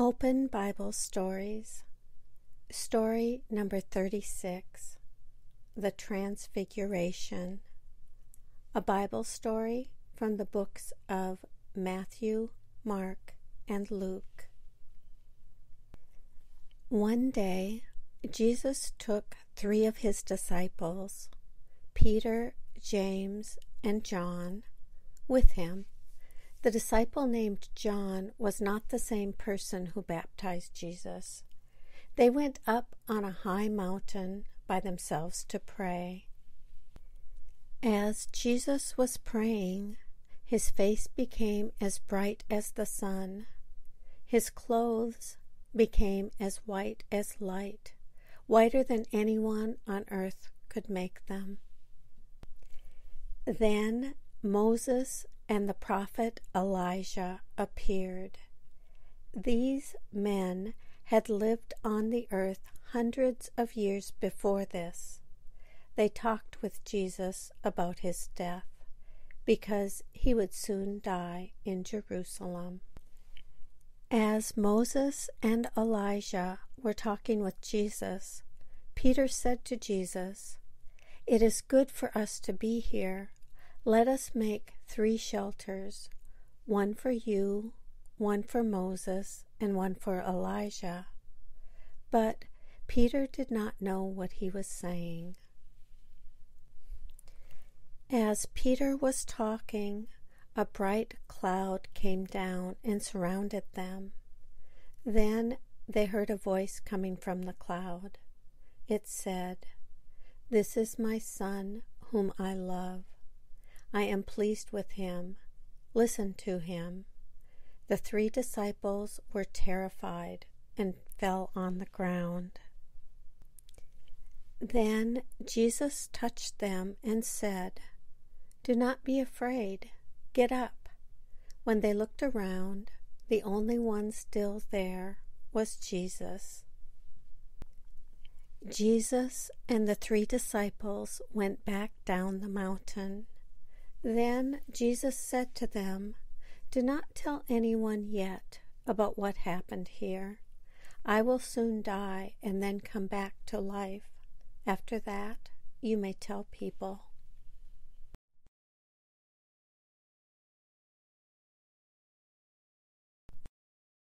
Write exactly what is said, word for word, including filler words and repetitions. Open Bible Stories, story number thirty-six, The Transfiguration, a Bible story from the books of Matthew, Mark, and Luke. One day, Jesus took three of his disciples, Peter, James, and John, with him. The disciple named John was not the same person who baptized Jesus. They went up on a high mountain by themselves to pray. As Jesus was praying, his face became as bright as the sun. His clothes became as white as light, whiter than anyone on earth could make them. Then Moses and the prophet Elijah appeared. These men had lived on the earth hundreds of years before this. They talked with Jesus about his death, because he would soon die in Jerusalem. As Moses and Elijah were talking with Jesus, Peter said to Jesus, "It is good for us to be here. Let us make three shelters, one for you, one for Moses, and one for Elijah." But Peter did not know what he was saying. As Peter was talking, a bright cloud came down and surrounded them. Then they heard a voice coming from the cloud. It said, "This is my Son, whom I love. I am pleased with him. Listen to him." The three disciples were terrified and fell on the ground. Then Jesus touched them and said, "Do not be afraid. Get up." When they looked around, the only one still there was Jesus. Jesus and the three disciples went back down the mountain. Then Jesus said to them, "Do not tell anyone yet about what happened here. I will soon die and then come back to life. After that, you may tell people."